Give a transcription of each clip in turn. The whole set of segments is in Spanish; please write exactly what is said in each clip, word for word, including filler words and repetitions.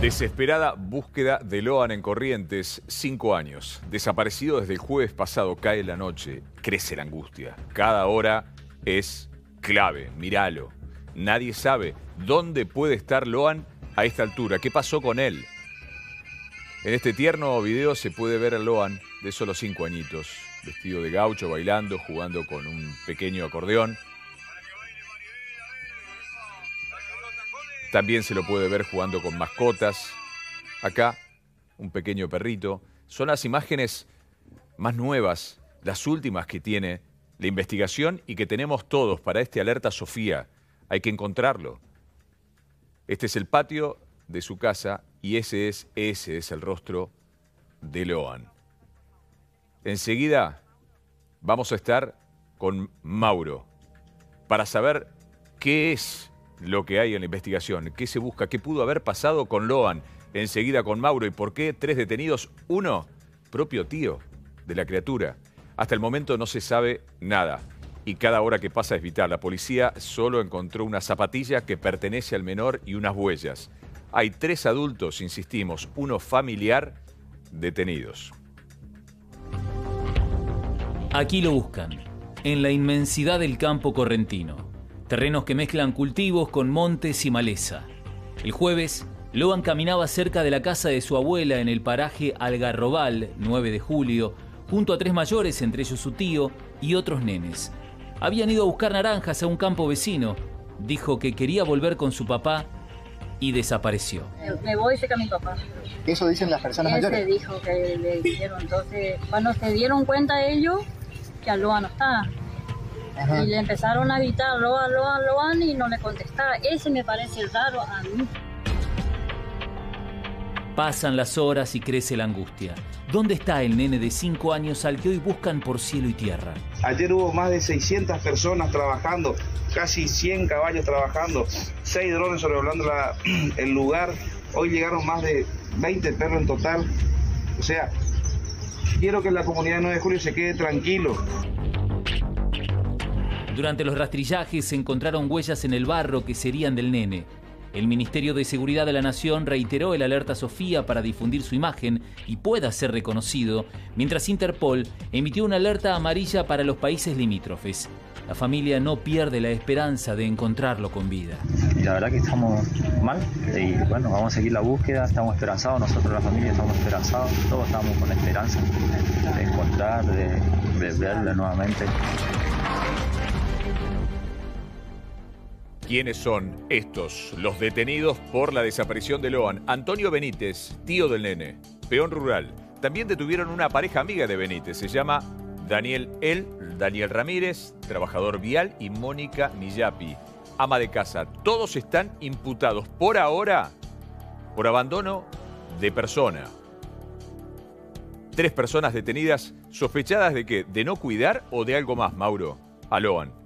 Desesperada búsqueda de Loan en Corrientes, cinco años. Desaparecido desde el jueves pasado, cae la noche, crece la angustia. Cada hora es clave, míralo. Nadie sabe dónde puede estar Loan a esta altura, qué pasó con él. En este tierno video se puede ver a Loan, de solo cinco añitos, vestido de gaucho, bailando, jugando con un pequeño acordeón. También se lo puede ver jugando con mascotas. Acá, un pequeño perrito. Son las imágenes más nuevas, las últimas que tiene la investigación y que tenemos todos para este Alerta Sofía. Hay que encontrarlo. Este es el patio de su casa y ese es, ese es el rostro de Loan. Enseguida vamos a estar con Mauro para saber qué es lo que hay en la investigación, qué se busca, qué pudo haber pasado con Loan, enseguida con Mauro y por qué tres detenidos, uno propio tío de la criatura. Hasta el momento no se sabe nada y cada hora que pasa es vital. La policía solo encontró una zapatilla que pertenece al menor y unas huellas. Hay tres adultos, insistimos, uno familiar, detenidos. Aquí lo buscan, en la inmensidad del campo correntino. Terrenos que mezclan cultivos con montes y maleza. El jueves, Loan caminaba cerca de la casa de su abuela en el paraje Algarrobal, nueve de julio, junto a tres mayores, entre ellos su tío y otros nenes. Habían ido a buscar naranjas a un campo vecino. Dijo que quería volver con su papá y desapareció. Me voy cerca de mi papá. ¿Eso dicen las personas mayores? Él dijo que le dijeron. Entonces, cuando se dieron cuenta ellos, que a Loan no estaba. Ajá. Y le empezaron a gritar, Loan, Loan, Loan, y no le contestaba. Ese me parece raro a mí. Pasan las horas y crece la angustia. ¿Dónde está el nene de cinco años al que hoy buscan por cielo y tierra? Ayer hubo más de seiscientas personas trabajando, casi cien caballos trabajando, seis drones sobrevolando la, el lugar. Hoy llegaron más de veinte perros en total. O sea, quiero que la comunidad de nueve de julio se quede tranquilo. Durante los rastrillajes se encontraron huellas en el barro que serían del nene. El Ministerio de Seguridad de la Nación reiteró el Alerta Sofía para difundir su imagen y pueda ser reconocido, mientras Interpol emitió una alerta amarilla para los países limítrofes. La familia no pierde la esperanza de encontrarlo con vida. La verdad que estamos mal y bueno, vamos a seguir la búsqueda, estamos esperanzados, nosotros la familia estamos esperanzados, todos estamos con la esperanza de encontrar, de, de verlo nuevamente. ¿Quiénes son estos, los detenidos por la desaparición de Loan? Antonio Benítez, tío del nene, peón rural. También detuvieron una pareja amiga de Benítez, se llama Daniel El, Daniel Ramírez, trabajador vial, y Mónica Millapi, ama de casa. Todos están imputados por ahora por abandono de persona. Tres personas detenidas sospechadas de qué, de no cuidar o de algo más, Mauro, a Loan.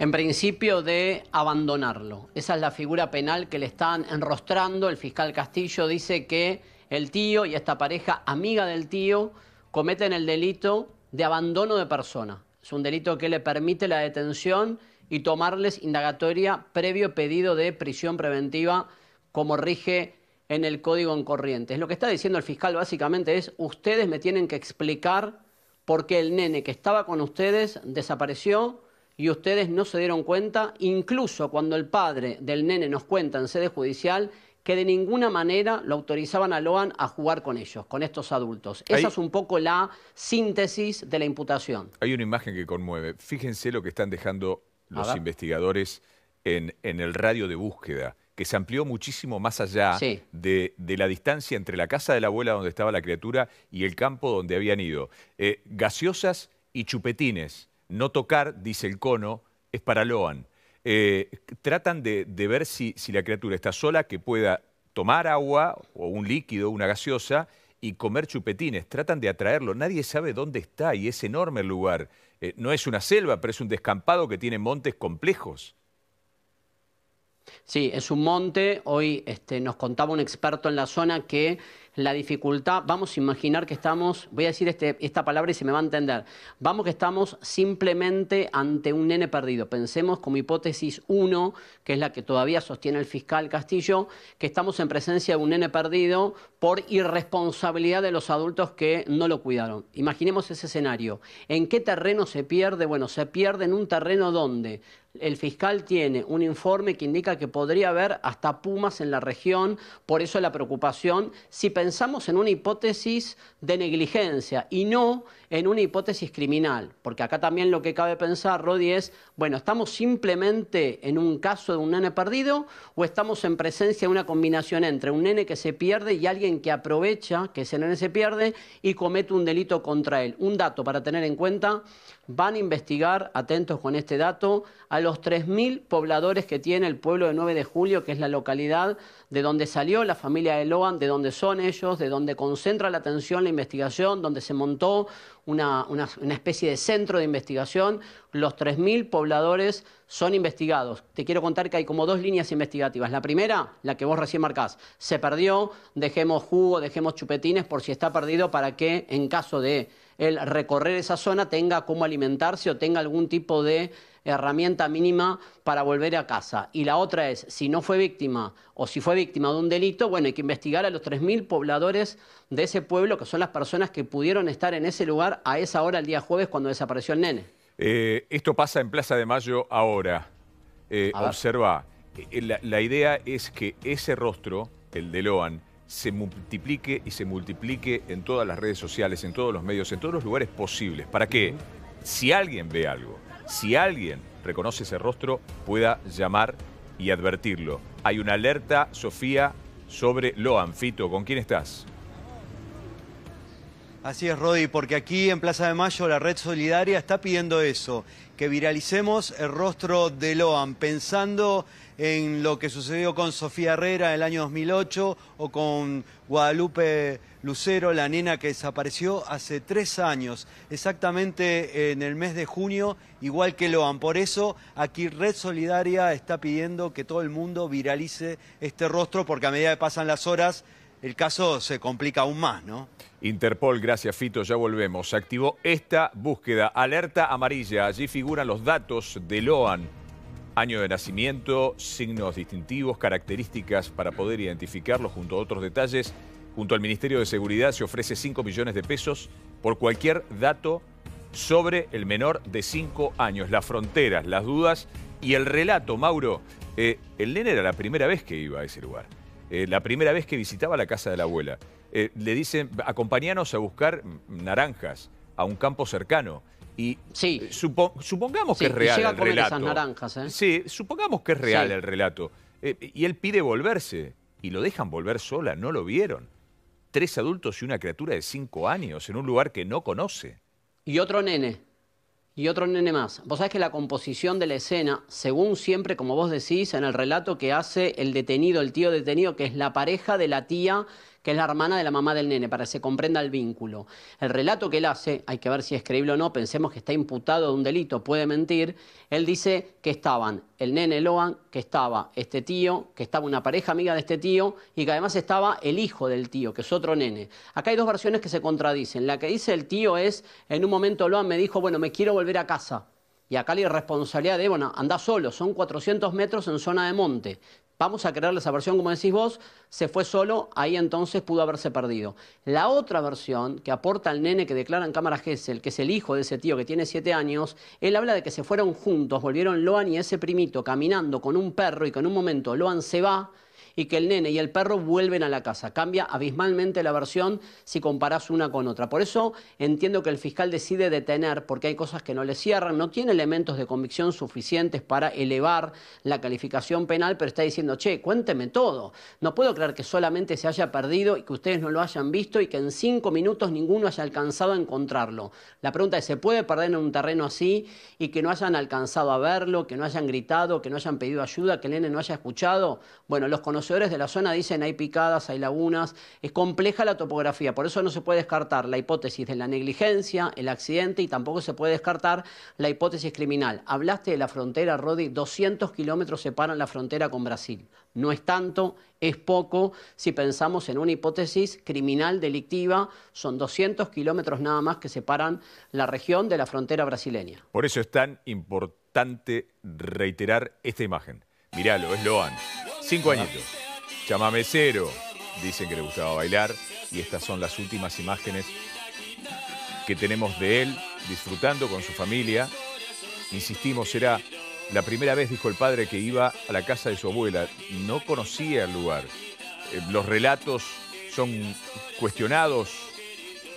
En principio de abandonarlo. Esa es la figura penal que le están enrostrando. El fiscal Castillo dice que el tío y esta pareja amiga del tío cometen el delito de abandono de persona. Es un delito que le permite la detención y tomarles indagatoria previo pedido de prisión preventiva como rige en el Código en Corrientes. Lo que está diciendo el fiscal básicamente es: ustedes me tienen que explicar por qué el nene que estaba con ustedes desapareció y ustedes no se dieron cuenta, incluso cuando el padre del nene nos cuenta en sede judicial que de ninguna manera lo autorizaban a Loan a jugar con ellos, con estos adultos. Esa Ahí... es un poco la síntesis de la imputación. Hay una imagen que conmueve. Fíjense lo que están dejando los investigadores en, en el radio de búsqueda, que se amplió muchísimo más allá sí. de, de la distancia entre la casa de la abuela donde estaba la criatura y el campo donde habían ido. Eh, gaseosas y chupetines. No tocar, dice el cono, es para Loan. Eh, tratan de, de ver si, si la criatura está sola, que pueda tomar agua o un líquido, una gaseosa, y comer chupetines. Tratan de atraerlo. Nadie sabe dónde está y es enorme el lugar. Eh, no es una selva, pero es un descampado que tiene montes complejos. Sí, es un monte. Hoy este, nos contaba un experto en la zona que la dificultad, vamos a imaginar que estamos, voy a decir este, esta palabra y se me va a entender, vamos que estamos simplemente ante un nene perdido. Pensemos como hipótesis uno, que es la que todavía sostiene el fiscal Castillo, que estamos en presencia de un nene perdido por irresponsabilidad de los adultos que no lo cuidaron. Imaginemos ese escenario. ¿En qué terreno se pierde? Bueno, se pierde en un terreno donde el fiscal tiene un informe que indica que podría haber hasta pumas en la región, por eso la preocupación, si pensamos en una hipótesis de negligencia y no en una hipótesis criminal, porque acá también lo que cabe pensar, Rodi, es, bueno, ¿estamos simplemente en un caso de un nene perdido o estamos en presencia de una combinación entre un nene que se pierde y alguien que aprovecha que ese nene se pierde y comete un delito contra él? Un dato para tener en cuenta, van a investigar, atentos con este dato, a los tres mil pobladores que tiene el pueblo de nueve de julio, que es la localidad de donde salió la familia de Loan, de donde son ellos, de donde concentra la atención la investigación, donde se montó una, una, una especie de centro de investigación. Los tres mil pobladores son investigados. Te quiero contar que hay como dos líneas investigativas. La primera, la que vos recién marcás, se perdió, dejemos jugo, dejemos chupetines por si está perdido para que en caso de el recorrer esa zona tenga cómo alimentarse o tenga algún tipo de herramienta mínima para volver a casa. Y la otra es, si no fue víctima o si fue víctima de un delito, bueno, hay que investigar a los tres mil pobladores de ese pueblo, que son las personas que pudieron estar en ese lugar a esa hora el día jueves cuando desapareció el nene. Eh, esto pasa en Plaza de Mayo ahora. Eh, observa, la, la idea es que ese rostro, el de Loan, se multiplique y se multiplique en todas las redes sociales, en todos los medios, en todos los lugares posibles, para que si alguien ve algo, si alguien reconoce ese rostro, pueda llamar y advertirlo. Hay una alerta, Sofía, sobre Loan. Fito, ¿con quién estás? Así es, Rodi, porque aquí en Plaza de Mayo la Red Solidaria está pidiendo eso, que viralicemos el rostro de Loan, pensando en lo que sucedió con Sofía Herrera en el año dos mil ocho o con Guadalupe Lucero, la nena que desapareció hace tres años, exactamente en el mes de junio, igual que Loan. Por eso aquí Red Solidaria está pidiendo que todo el mundo viralice este rostro, porque a medida que pasan las horas el caso se complica aún más, ¿no? Interpol, gracias Fito, ya volvemos. Se activó esta búsqueda, alerta amarilla. Allí figuran los datos de Loan. Año de nacimiento, signos distintivos, características para poder identificarlo junto a otros detalles. Junto al Ministerio de Seguridad se ofrece cinco millones de pesos por cualquier dato sobre el menor de cinco años. Las fronteras, las dudas y el relato, Mauro. Eh, el nene era la primera vez que iba a ese lugar. Eh, la primera vez que visitaba la casa de la abuela. Eh, le dicen, acompáñanos a buscar naranjas a un campo cercano. Y sí. supo, supongamos sí, que es real el relato. Esas naranjas, ¿eh? Sí, supongamos que es real sí. el relato. Eh, y él pide volverse. Y lo dejan volver sola, no lo vieron. Tres adultos y una criatura de cinco años en un lugar que no conoce. Y otro nene. Y otro nene más. Vos sabés que la composición de la escena, según siempre, como vos decís, en el relato que hace el detenido, el tío detenido, que es la pareja de la tía, que es la hermana de la mamá del nene, para que se comprenda el vínculo. El relato que él hace, hay que ver si es creíble o no, pensemos que está imputado de un delito, puede mentir. Él dice que estaban el nene Loan, que estaba este tío, que estaba una pareja amiga de este tío y que además estaba el hijo del tío, que es otro nene. Acá hay dos versiones que se contradicen. La que dice el tío es, en un momento Loan me dijo, bueno, me quiero volver a casa. Y acá la irresponsabilidad de, bueno, andá solo, son cuatrocientos metros en zona de monte. Vamos a creerle esa versión, como decís vos, se fue solo, ahí entonces pudo haberse perdido. La otra versión que aporta el nene que declara en cámara Gesell, que es el hijo de ese tío que tiene siete años, él habla de que se fueron juntos, volvieron Loan y ese primito caminando con un perro y que en un momento Loan se va y que el nene y el perro vuelven a la casa. Cambia abismalmente la versión si comparás una con otra. Por eso entiendo que el fiscal decide detener, porque hay cosas que no le cierran, no tiene elementos de convicción suficientes para elevar la calificación penal, pero está diciendo, che, cuénteme todo. No puedo creer que solamente se haya perdido y que ustedes no lo hayan visto y que en cinco minutos ninguno haya alcanzado a encontrarlo. La pregunta es, ¿se puede perder en un terreno así y que no hayan alcanzado a verlo, que no hayan gritado, que no hayan pedido ayuda, que el nene no haya escuchado? Bueno, los conocemos conocedores de la zona dicen hay picadas, hay lagunas, es compleja la topografía, por eso no se puede descartar la hipótesis de la negligencia, el accidente, y tampoco se puede descartar la hipótesis criminal. Hablaste de la frontera, Rodi, doscientos kilómetros separan la frontera con Brasil. No es tanto, es poco, si pensamos en una hipótesis criminal delictiva, son doscientos kilómetros nada más que separan la región de la frontera brasileña. Por eso es tan importante reiterar esta imagen. Miralo, es Loan, cinco añitos, llámame cero, dicen que le gustaba bailar, y estas son las últimas imágenes que tenemos de él disfrutando con su familia. Insistimos, era la primera vez, dijo el padre, que iba a la casa de su abuela, no conocía el lugar. Los relatos son cuestionados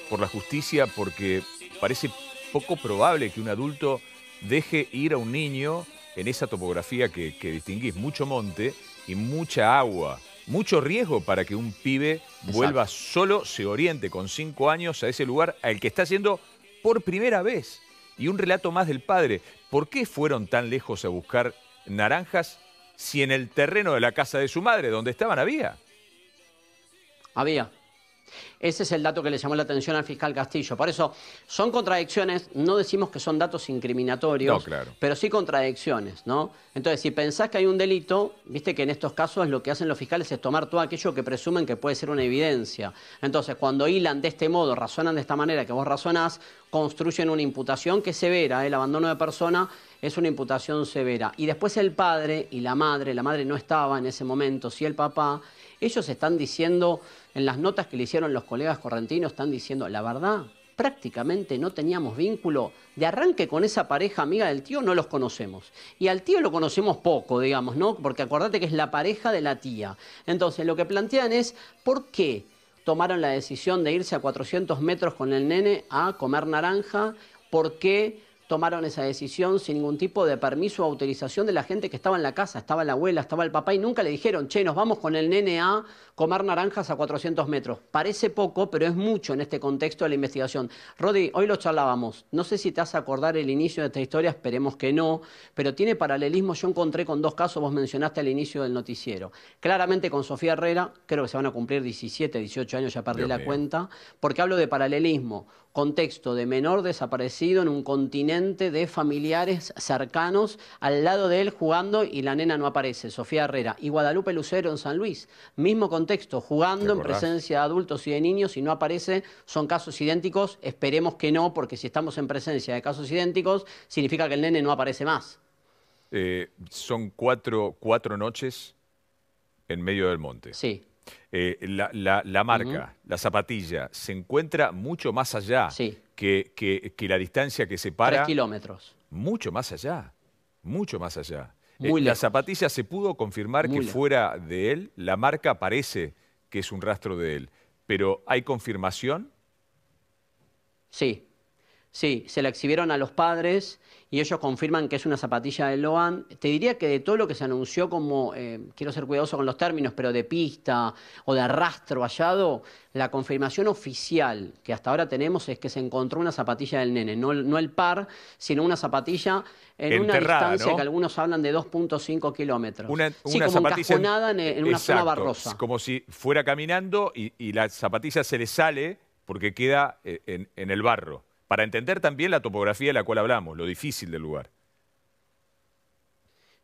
por la justicia porque parece poco probable que un adulto deje ir a un niño en esa topografía que, que distinguís, mucho monte y mucha agua. Mucho riesgo para que un pibe Exacto. vuelva solo, se oriente con cinco años a ese lugar al que está haciendo por primera vez. Y un relato más del padre. ¿Por qué fueron tan lejos a buscar naranjas si en el terreno de la casa de su madre, donde estaban, había? Había. Ese es el dato que le llamó la atención al fiscal Castillo. Por eso, son contradicciones, no decimos que son datos incriminatorios, no, claro. pero sí contradicciones, ¿no? Entonces, si pensás que hay un delito, viste que en estos casos lo que hacen los fiscales es tomar todo aquello que presumen que puede ser una evidencia. Entonces, cuando hilan de este modo, razonan de esta manera que vos razonás, construyen una imputación que es severa, ¿eh? El abandono de persona es una imputación severa. Y después el padre y la madre, la madre no estaba en ese momento, sí el papá, ellos están diciendo, en las notas que le hicieron los colegas correntinos, están diciendo, la verdad, prácticamente no teníamos vínculo. De arranque con esa pareja amiga del tío no los conocemos. Y al tío lo conocemos poco, digamos, ¿no? Porque acordate que es la pareja de la tía. Entonces, lo que plantean es, ¿por qué tomaron la decisión de irse a cuatrocientos metros con el nene a comer naranja? ¿Por qué tomaron esa decisión sin ningún tipo de permiso o autorización de la gente que estaba en la casa? Estaba la abuela, estaba el papá, y nunca le dijeron, che, nos vamos con el nene a comer naranjas a cuatrocientos metros. Parece poco, pero es mucho en este contexto de la investigación. Rodi, hoy lo charlábamos. No sé si te vas a acordar el inicio de esta historia, esperemos que no, pero tiene paralelismo. Yo encontré con dos casos, vos mencionaste al inicio del noticiero. Claramente con Sofía Herrera, creo que se van a cumplir diecisiete, dieciocho años, ya perdí Dios la mío. cuenta, porque hablo de paralelismo. Contexto de menor desaparecido en un continente de familiares cercanos, al lado de él jugando y la nena no aparece, Sofía Herrera. Y Guadalupe Lucero en San Luis, mismo contexto, jugando en presencia de adultos y de niños y no aparece, son casos idénticos, esperemos que no, porque si estamos en presencia de casos idénticos, significa que el nene no aparece más. Eh, son cuatro, cuatro noches en medio del monte. Sí. Eh, la, la, la marca, uh-huh. la zapatilla, se encuentra mucho más allá sí. que, que, que la distancia que separa. Tres kilómetros. Mucho más allá, mucho más allá. Muy eh, la zapatilla se pudo confirmar Muy que lejos. fuera de él, la marca parece que es un rastro de él, pero ¿hay confirmación? Sí. Sí, se la exhibieron a los padres y ellos confirman que es una zapatilla de Loan. Te diría que de todo lo que se anunció como, eh, quiero ser cuidadoso con los términos, pero de pista o de arrastro hallado, la confirmación oficial que hasta ahora tenemos es que se encontró una zapatilla del nene, no, no el par, sino una zapatilla en Enterrada, una distancia ¿no? que algunos hablan de dos punto cinco kilómetros. Una, una sí, como zapatilla encajonada en, en una exacto, zona barrosa. Como si fuera caminando y, y la zapatilla se le sale porque queda en, en el barro. Para entender también la topografía de la cual hablamos, lo difícil del lugar.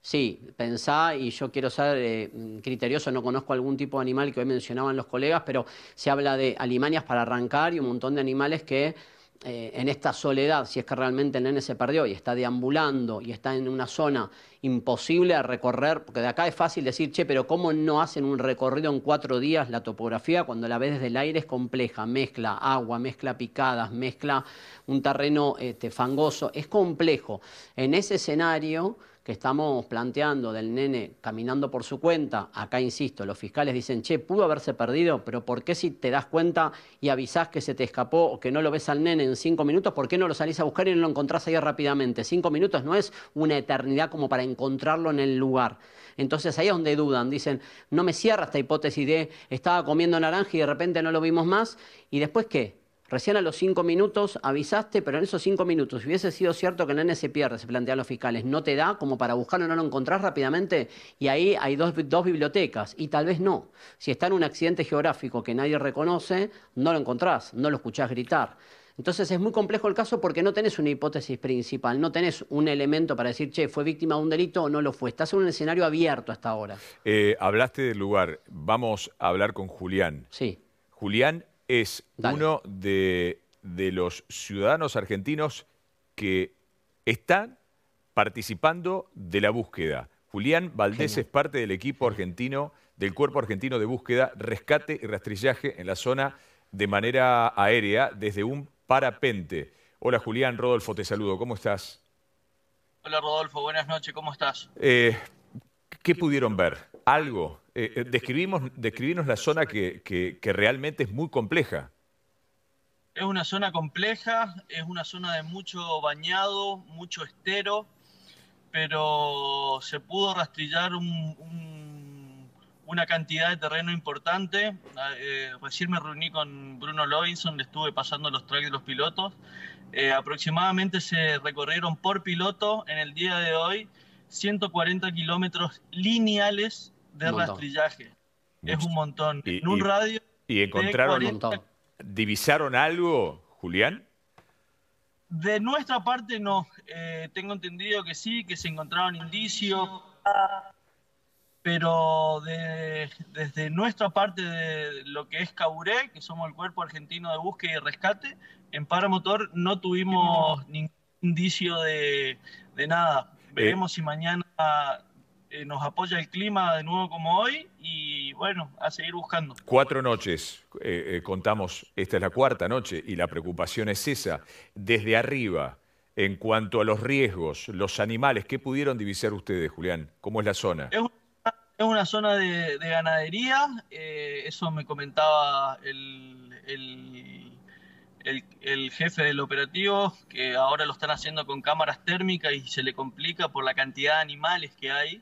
Sí, pensá, y yo quiero ser eh, criterioso, no conozco algún tipo de animal que hoy mencionaban los colegas, pero se habla de alimañas para arrancar y un montón de animales que eh, en esta soledad, si es que realmente el nene se perdió y está deambulando y está en una zona imposible de recorrer, porque de acá es fácil decir, che, pero ¿cómo no hacen un recorrido en cuatro días? La topografía, cuando la ves desde el aire, es compleja, mezcla agua, mezcla picadas, mezcla un terreno este, fangoso, es complejo. En ese escenario que estamos planteando del nene caminando por su cuenta, acá insisto, los fiscales dicen, che, pudo haberse perdido, pero ¿por qué si te das cuenta y avisás que se te escapó o que no lo ves al nene en cinco minutos, por qué no lo salís a buscar y no lo encontrás ahí rápidamente? Cinco minutos no es una eternidad como para encontrarlo en el lugar. Entonces ahí es donde dudan, dicen, no me cierra esta hipótesis de estaba comiendo naranja y de repente no lo vimos más, ¿y después qué? Recién a los cinco minutos avisaste, pero en esos cinco minutos, si hubiese sido cierto que el nene se pierde, se plantean los fiscales, no te da como para buscarlo, no lo encontrás rápidamente, y ahí hay dos, dos bibliotecas, y tal vez no. Si está en un accidente geográfico que nadie reconoce, no lo encontrás, no lo escuchás gritar. Entonces es muy complejo el caso porque no tenés una hipótesis principal, no tenés un elemento para decir, che, ¿fue víctima de un delito o no lo fue? Estás en un escenario abierto hasta ahora. Eh, hablaste del lugar, vamos a hablar con Julián. Sí. Julián es Dale. uno de, de los ciudadanos argentinos que están participando de la búsqueda. Julián Valdés Genial. es parte del equipo argentino, del cuerpo argentino de búsqueda, rescate y rastrillaje en la zona de manera aérea desde un parapente. Hola Julián, Rodolfo te saludo, ¿cómo estás? Hola Rodolfo, buenas noches, ¿cómo estás? Eh, ¿Qué pudieron ver? ¿Algo? Eh, describimos, describimos la zona que, que, que realmente es muy compleja. Es una zona compleja, es una zona de mucho bañado, mucho estero, pero se pudo rastrillar un, un, una cantidad de terreno importante. Eh, recién me reuní con Bruno Lovinson, le estuve pasando los tracks de los pilotos. Eh, aproximadamente se recorrieron por piloto en el día de hoy ciento cuarenta kilómetros lineales de un rastrillaje. Mucho. Es un montón. Y, en un y, radio... ¿Y encontraron de cuarenta... ¿Divisaron algo, Julián? De nuestra parte no. Eh, tengo entendido que sí, que se encontraron indicios, pero de, desde nuestra parte de lo que es Caburé, que somos el Cuerpo Argentino de Búsqueda y Rescate, en Paramotor no tuvimos ningún indicio de, de nada. Veremos eh, si mañana eh, nos apoya el clima de nuevo como hoy y, bueno, a seguir buscando. Cuatro noches, eh, eh, contamos, esta es la cuarta noche y la preocupación es esa. Desde arriba, en cuanto a los riesgos, los animales, ¿qué pudieron divisar ustedes, Julián? ¿Cómo es la zona? Es una, es una zona de, de ganadería, eh, eso me comentaba el... el El, el jefe del operativo, que ahora lo están haciendo con cámaras térmicas y se le complica por la cantidad de animales que hay,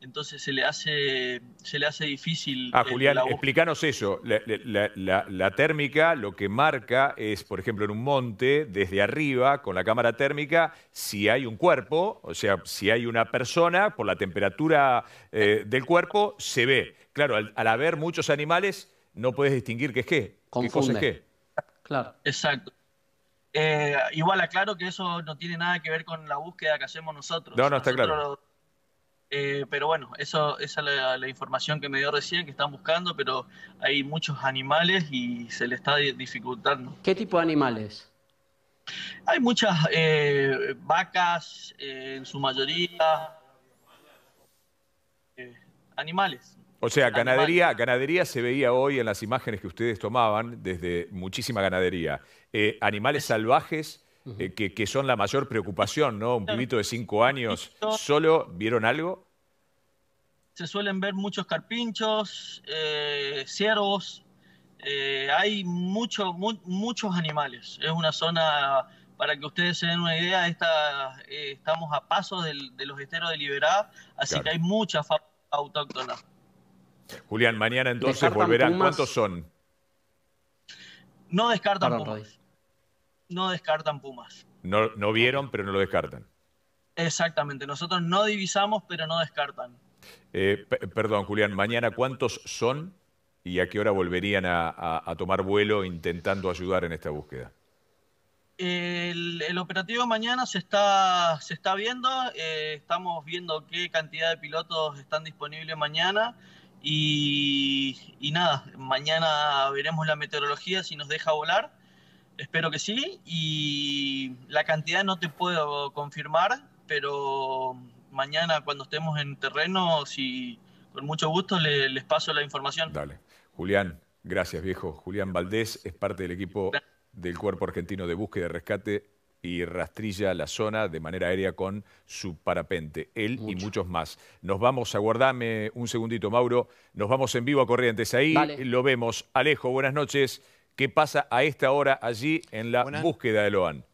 entonces se le hace, se le hace difícil... Ah, Julián, explícanos eso. La, la, la, la térmica lo que marca es, por ejemplo, en un monte, desde arriba, con la cámara térmica, si hay un cuerpo, o sea, si hay una persona, por la temperatura eh, del cuerpo, se ve. Claro, al, al haber muchos animales, no puedes distinguir qué es qué, Confunde. qué cosa es qué. Claro. Exacto. Eh, igual aclaro que eso no tiene nada que ver con la búsqueda que hacemos nosotros. No, no, está nosotros, claro. Eh, pero bueno, eso, esa es la, la información que me dio recién, que están buscando, pero hay muchos animales y se le está dificultando. ¿Qué tipo de animales? Hay muchas eh, vacas, eh, en su mayoría, eh, animales. O sea, ganadería, ganadería se veía hoy en las imágenes que ustedes tomaban, desde muchísima ganadería. Eh, animales salvajes, eh, que, que son la mayor preocupación, ¿no? Un pibito de cinco años, ¿solo vieron algo? Se suelen ver muchos carpinchos, eh, ciervos, eh, hay mucho, mu muchos animales. Es una zona, para que ustedes se den una idea, esta, eh, estamos a pasos del, de los esteros de Iberá, así claro. que hay mucha fauna autóctona. Julián, mañana entonces volverán. Pumas. ¿Cuántos son? No descartan Perdón, pumas. No descartan pumas. No, no vieron, pero no lo descartan. Exactamente. Nosotros no divisamos, pero no descartan. Eh, perdón, Julián, mañana ¿cuántos son y a qué hora volverían a, a, a tomar vuelo intentando ayudar en esta búsqueda? El, el operativo mañana se está, se está viendo. Eh, estamos viendo qué cantidad de pilotos están disponibles mañana. Y, y nada, mañana veremos la meteorología si nos deja volar, espero que sí, y la cantidad no te puedo confirmar, pero mañana cuando estemos en terreno, si, con mucho gusto le, les paso la información. Dale. Julián, gracias viejo. Julián Valdés es parte del equipo del Cuerpo Argentino de Búsqueda y Rescate y rastrilla la zona de manera aérea con su parapente. Él Mucho. y muchos más. Nos vamos, aguardame un segundito, Mauro. Nos vamos en vivo a Corrientes. Ahí Dale. lo vemos. Alejo, buenas noches. ¿Qué pasa a esta hora allí en la buenas. búsqueda de Loan?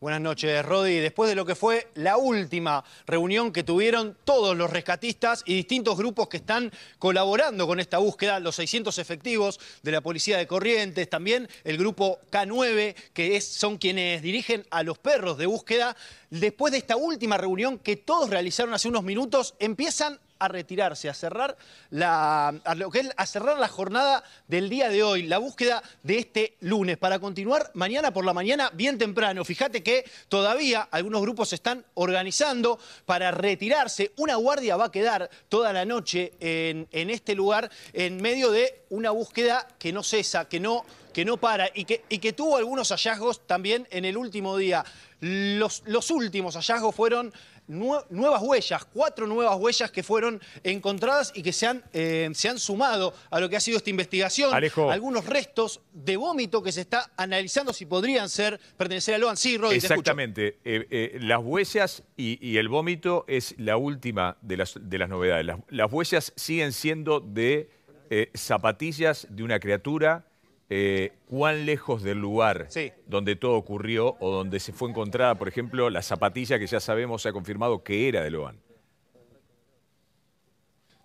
Buenas noches, Rodi. Después de lo que fue la última reunión que tuvieron todos los rescatistas y distintos grupos que están colaborando con esta búsqueda, los seiscientos efectivos de la Policía de Corrientes, también el grupo K nueve, que es, son quienes dirigen a los perros de búsqueda, después de esta última reunión que todos realizaron hace unos minutos, empiezan a retirarse, a cerrar la, a lo que es, a cerrar la jornada del día de hoy, la búsqueda de este lunes, para continuar mañana por la mañana bien temprano. Fíjate que todavía algunos grupos se están organizando para retirarse. Una guardia va a quedar toda la noche en, en este lugar en medio de una búsqueda que no cesa, que no, que no para y que, y que tuvo algunos hallazgos también en el último día. Los, los últimos hallazgos fueron nuevas huellas, cuatro nuevas huellas que fueron encontradas y que se han, eh, se han sumado a lo que ha sido esta investigación. Alejo, algunos restos de vómito que se está analizando si podrían ser, pertenecer a Loan. Sí, Rodi, exactamente. Te escucho. Eh, eh, las huellas y, y el vómito es la última de las, de las novedades. Las, las huellas siguen siendo de eh, zapatillas de una criatura. Eh, cuán lejos del lugar sí. donde todo ocurrió o donde se fue encontrada, por ejemplo, la zapatilla que ya sabemos, se ha confirmado que era de Loan.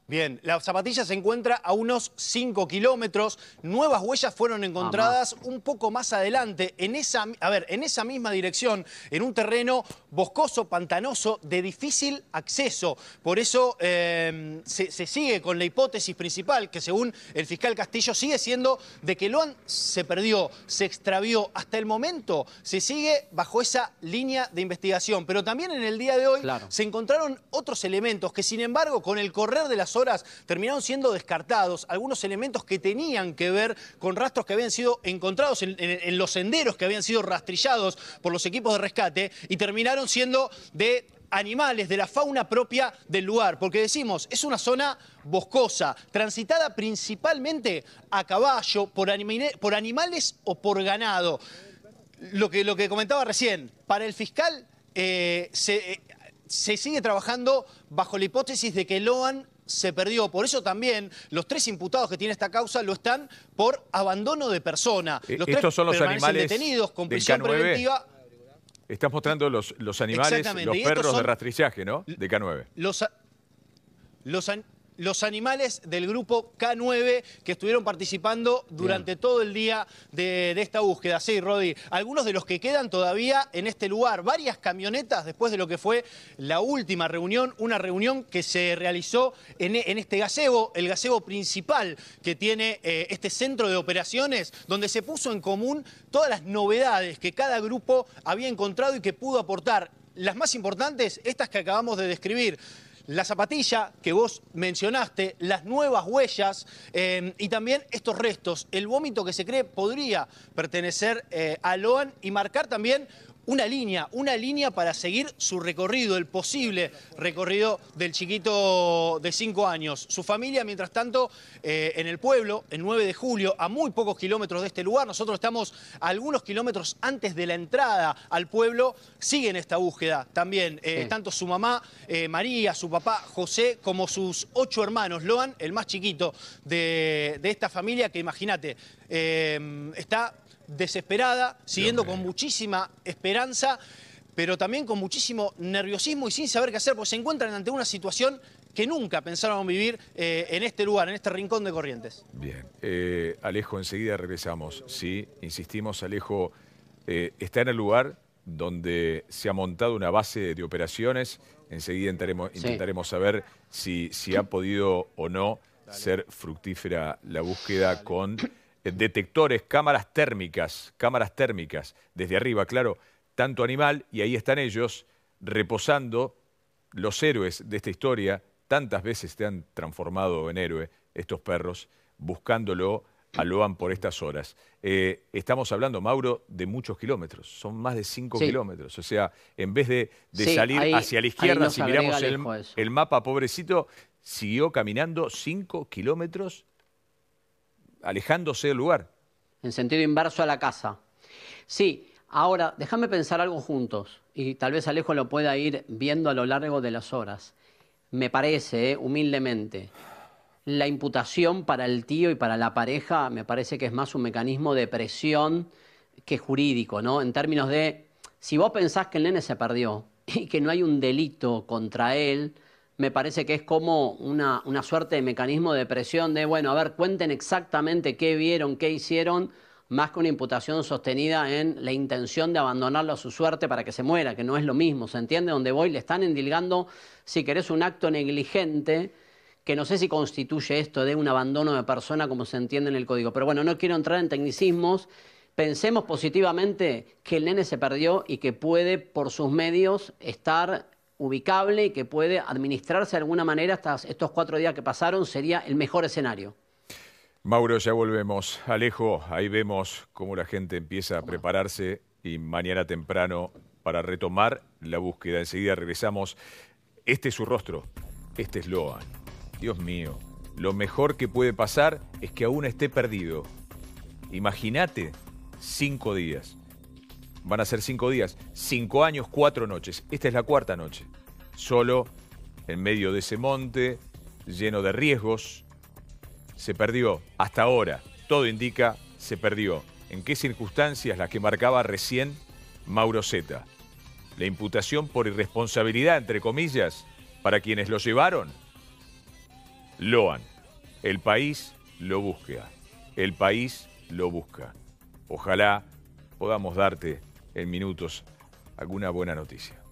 Bien, la zapatilla se encuentra a unos cinco kilómetros. Nuevas huellas fueron encontradas un poco más adelante, en esa, a ver, en esa misma dirección, en un terreno boscoso, pantanoso, de difícil acceso. Por eso eh, se, se sigue con la hipótesis principal, que según el fiscal Castillo sigue siendo de que Loan se perdió, se extravió. Hasta el momento se sigue bajo esa línea de investigación. Pero también en el día de hoy claro. se encontraron otros elementos que, sin embargo, con el correr de las horas terminaron siendo descartados, algunos elementos que tenían que ver con rastros que habían sido encontrados en, en, en los senderos que habían sido rastrillados por los equipos de rescate y terminaron siendo de animales, de la fauna propia del lugar, porque decimos, es una zona boscosa, transitada principalmente a caballo, por, anime, por animales o por ganado. Lo que, lo que comentaba recién, para el fiscal eh, se, eh, se sigue trabajando bajo la hipótesis de que Loan se perdió. Por eso también los tres imputados que tiene esta causa lo están por abandono de persona. Los eh, tres estos son los animales detenidos con prisión preventiva. Estás mostrando los, los animales, los perros de rastrillaje, ¿no? De K nueve. Los, los, los animales del grupo K nueve que estuvieron participando durante Bien. todo el día de, de esta búsqueda. Sí, Rodi, algunos de los que quedan todavía en este lugar, varias camionetas después de lo que fue la última reunión, una reunión que se realizó en, en este gazebo, el gazebo principal que tiene eh, este centro de operaciones, donde se puso en común todas las novedades que cada grupo había encontrado y que pudo aportar. Las más importantes, estas que acabamos de describir. La zapatilla que vos mencionaste, las nuevas huellas eh, y también estos restos, el vómito que se cree podría pertenecer eh, a Loan y marcar también una línea, una línea para seguir su recorrido, el posible recorrido del chiquito de cinco años. Su familia, mientras tanto, eh, en el pueblo, en nueve de julio, a muy pocos kilómetros de este lugar, nosotros estamos a algunos kilómetros antes de la entrada al pueblo, siguen esta búsqueda también. Eh, sí. Tanto su mamá, eh, María, su papá, José, como sus ocho hermanos. Loan, el más chiquito de, de esta familia, que imagínate, eh, está desesperada, siguiendo con muchísima esperanza, pero también con muchísimo nerviosismo y sin saber qué hacer, porque se encuentran ante una situación que nunca pensaron vivir eh, en este lugar, en este rincón de Corrientes. Bien, eh, Alejo, enseguida regresamos. Sí, insistimos, Alejo, eh, está en el lugar donde se ha montado una base de operaciones. Enseguida entraremos, sí. intentaremos saber si, si ha podido o no Dale. ser fructífera la búsqueda Dale. con detectores, cámaras térmicas, cámaras térmicas, desde arriba, claro, tanto animal, y ahí están ellos reposando, los héroes de esta historia, tantas veces se han transformado en héroe estos perros, buscándolo a Loan por estas horas. Eh, estamos hablando, Mauro, de muchos kilómetros, son más de cinco sí. kilómetros, o sea, en vez de, de sí, salir ahí, hacia la izquierda, si miramos el, el mapa, pobrecito, siguió caminando cinco kilómetros alejándose del lugar. En sentido inverso a la casa. Sí, ahora, déjame pensar algo juntos, y tal vez Alejo lo pueda ir viendo a lo largo de las horas. Me parece, eh, humildemente, la imputación para el tío y para la pareja me parece que es más un mecanismo de presión que jurídico, ¿no? En términos de, Si vos pensás que el nene se perdió y que no hay un delito contra él, me parece que es como una, una suerte de mecanismo de presión de, bueno, a ver, cuenten exactamente qué vieron, qué hicieron, más que una imputación sostenida en la intención de abandonarlo a su suerte para que se muera, que no es lo mismo, ¿se entiende? Donde voy, le están endilgando, si querés, un acto negligente, que no sé si constituye esto de un abandono de persona como se entiende en el Código. Pero bueno, no quiero entrar en tecnicismos. Pensemos positivamente que el nene se perdió y que puede, por sus medios, estar ubicable y que puede administrarse de alguna manera hasta estos cuatro días que pasaron, sería el mejor escenario. Mauro, ya volvemos. Alejo, ahí vemos cómo la gente empieza a prepararse y mañana temprano para retomar la búsqueda. Enseguida regresamos. Este es su rostro, este es Loan. Dios mío, lo mejor que puede pasar es que aún esté perdido. Imagínate. Cinco días. Van a ser cinco días. Cinco años, cuatro noches. Esta es la cuarta noche. Solo, en medio de ese monte, lleno de riesgos. Se perdió. Hasta ahora, todo indica, se perdió. ¿En qué circunstancias? Las que marcaba recién Mauro Zeta. La imputación por irresponsabilidad, entre comillas, para quienes lo llevaron. Loan. El país lo busca. El país lo busca. Ojalá podamos darte en minutos alguna buena noticia.